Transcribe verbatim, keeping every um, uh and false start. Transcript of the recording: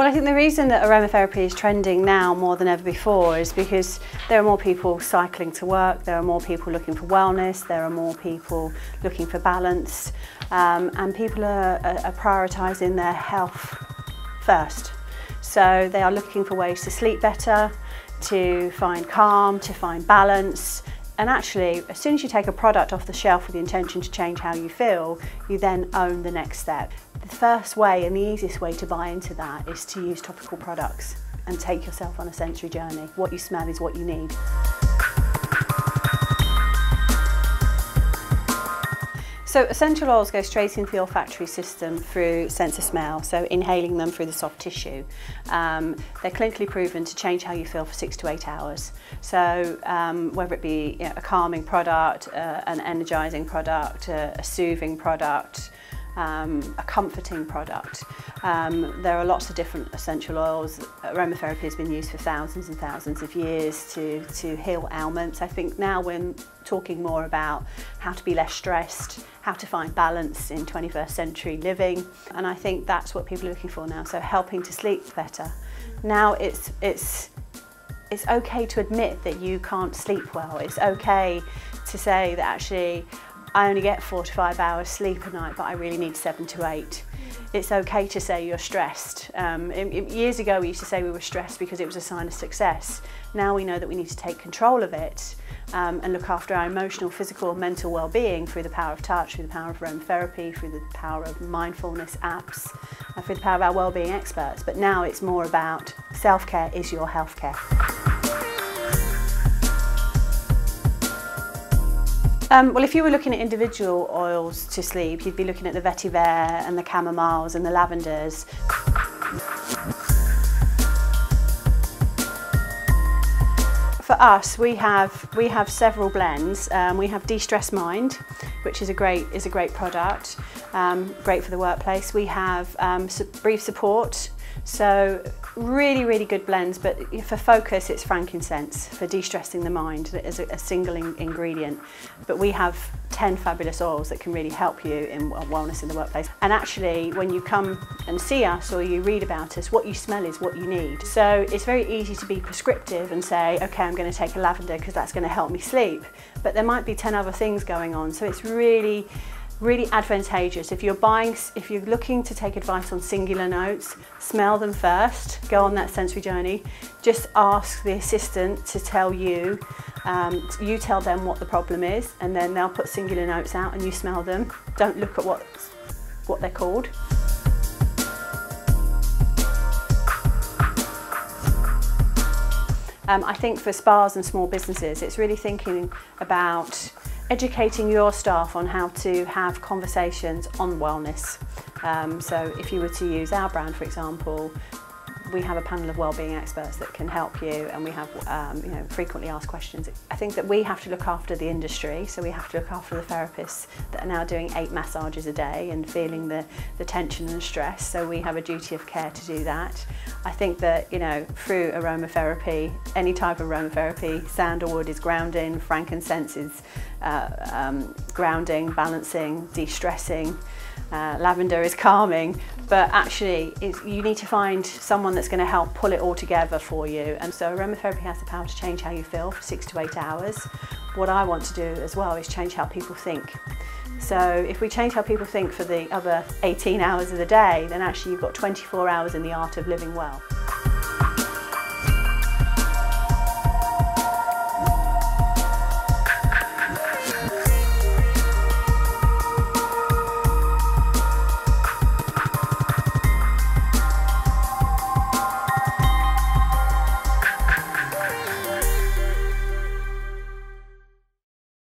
Well, I think the reason that aromatherapy is trending now more than ever before is because there are more people cycling to work, there are more people looking for wellness, there are more people looking for balance, um, and people are, are prioritising their health first. So they are looking for ways to sleep better, to find calm, to find balance. And actually, as soon as you take a product off the shelf with the intention to change how you feel, you then own the next step. The first way and the easiest way to buy into that is to use topical products and take yourself on a sensory journey. What you smell is what you need. So essential oils go straight into the olfactory system through sense of smell, so inhaling them through the soft tissue. Um, they're clinically proven to change how you feel for six to eight hours. So um, whether it be you know, a calming product, uh, an energising product, uh, a soothing product, Um, a comforting product. Um, there are lots of different essential oils. Aromatherapy has been used for thousands and thousands of years to, to heal ailments. I think now we're talking more about how to be less stressed, how to find balance in twenty-first century living, and I think that's what people are looking for now, so helping to sleep better. Now it's, it's, it's okay to admit that you can't sleep well. It's okay to say that actually I only get four to five hours sleep a night, but I really need seven to eight. It's okay to say you're stressed. Um, it, it, years ago we used to say we were stressed because it was a sign of success. Now we know that we need to take control of it um, and look after our emotional, physical, and mental well-being through the power of touch, through the power of aromatherapy, through the power of mindfulness apps, and through the power of our well-being experts. But now it's more about self-care is your healthcare. Um, well, if you were looking at individual oils to sleep, you'd be looking at the vetiver and the chamomiles and the lavenders. For us, we have we have several blends. Um, we have De-Stress Mind, which is a great is a great product, um, great for the workplace. We have um, Brief Support, so really really good blends. But for focus, it's frankincense for de-stressing the mind as a, a single in ingredient. But we have ten fabulous oils that can really help you in wellness in the workplace. And actually, when you come and see us or you read about us, what you smell is what you need. So it's very easy to be prescriptive and say, okay, I'm going to take a lavender because that's going to help me sleep, but there might be ten other things going on. So it's really really advantageous if you're buying if you're looking to take advice on singular notes. Smell them first, go on that sensory journey, just ask the assistant to tell you um, you tell them what the problem is, and then they'll put singular notes out and you smell them. Don't look at what what they're called. Um, I think for spas and small businesses, it's really thinking about educating your staff on how to have conversations on wellness. Um, so if you were to use our brand, for example, we have a panel of wellbeing experts that can help you, and we have um, you know, frequently asked questions. I think that we have to look after the industry, so we have to look after the therapists that are now doing eight massages a day and feeling the, the tension and stress, so we have a duty of care to do that. I think that, you know, through aromatherapy, any type of aromatherapy, sandalwood is grounding, frankincense is uh, um, grounding, balancing, de-stressing, uh, lavender is calming, but actually it's, you need to find someone that's going to help pull it all together for you. And so aromatherapy has the power to change how you feel for six to eight hours. What I want to do as well is change how people think. So if we change how people think for the other eighteen hours of the day, then actually you've got twenty-four hours in the art of living well.